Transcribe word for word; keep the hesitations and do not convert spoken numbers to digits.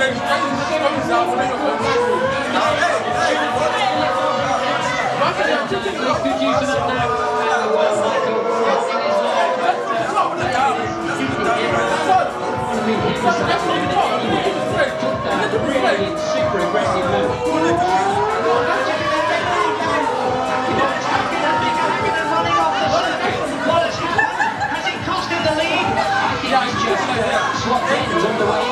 Super aggressive move. Swap games underway.